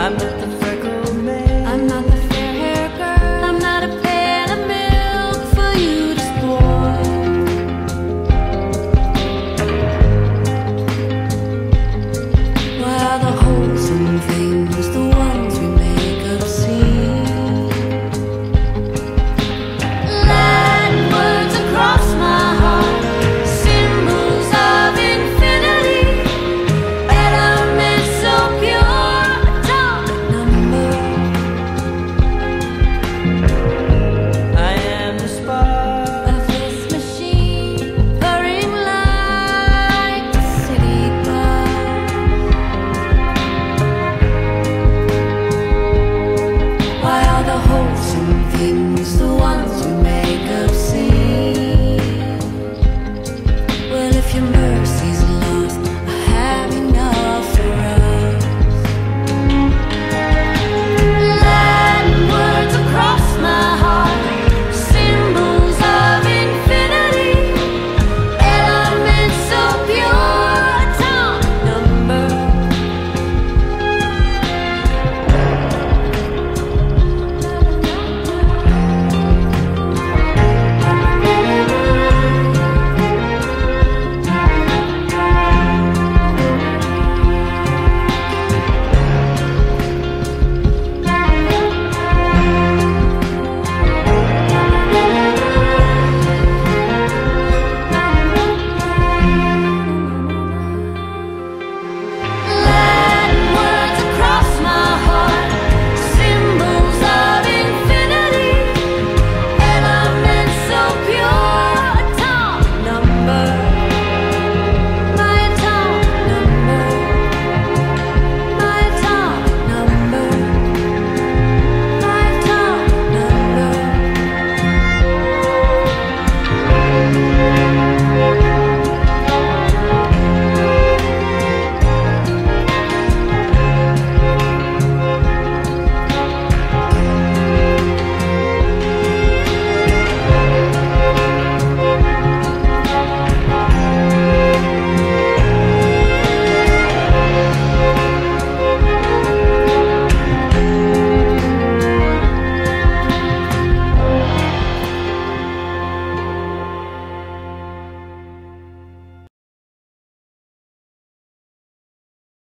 I'm